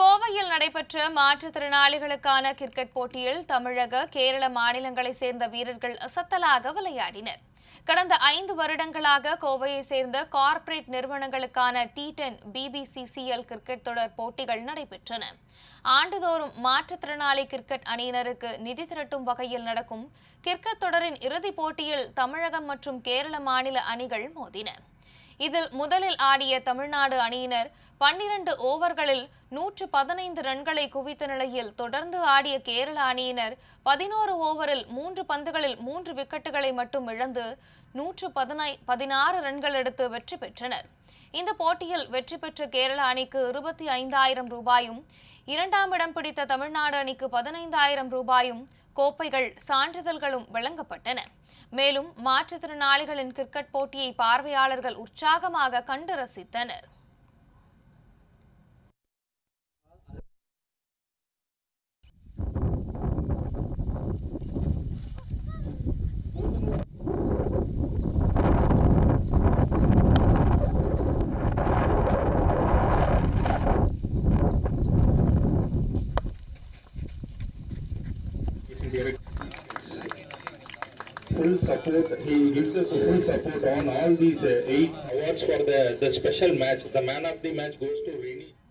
கோவையில் நடைபெற்ற மாற்றுத்திறனாளிகளுக்கான கிரிக்கெட் போட்டியில் தமிழக, கேரள மாநிலங்களைச் சேர்ந்த வீரர்கள் அசத்தலாக விளையாடினர். கடந்த 5 வருடங்களாக கோவையைச் சேர்ந்த கார்ப்பரேட் நிறுவனங்களுக்கான T10 BBCCL கிரிக்கெட் தொடர் போட்டிகள் நடைபெற்றன. ஆண்டுதோறும் மாற்றுத்திறனாளி கிரிக்கெட் அணியினருக்கு நிதி திரட்டும் வகையில் நடக்கும் கிரிக்கெட் தொடரின் இறுதிப் போட்டியில் தமிழகம் மற்றும் கேரள மாநில அணிகள் மோதின. இதில் முதலில் ஆடிய தமிழ்நாடு அணியினர் 12 ஓவர்களில் 115 ரன்களை குவித்த நிலையில் தொடர்ந்து ஆடிய கேரள அணியினர் 11 ஓவரில் 3 பந்துகளில் 3 விக்கெட்டுகளை மட்டும் இழந்து 116 ரன்கள் எடுத்து வெற்றி பெற்றனர். இந்த போட்டியில் வெற்றி பெற்ற கேரள அணிக்கு 25,000 ரூபாயும், இரண்டாம் இடம் பிடித்த தமிழ்நாடு அணிக்கு 15,000 ரூபாயும், கோப்பைகள், சான்றிதழ்களும் வழங்கப்பட்டன. மேலும் மாற்றுத்திறனாளிகளின் கிரிக்கெட் போட்டியை பார்வையாளர்கள் உற்சாகமாக கண்டு ரசித்தனர். Full support. He gives us a full support on all these 8 awards for the special match. The man of the match goes to Rainy.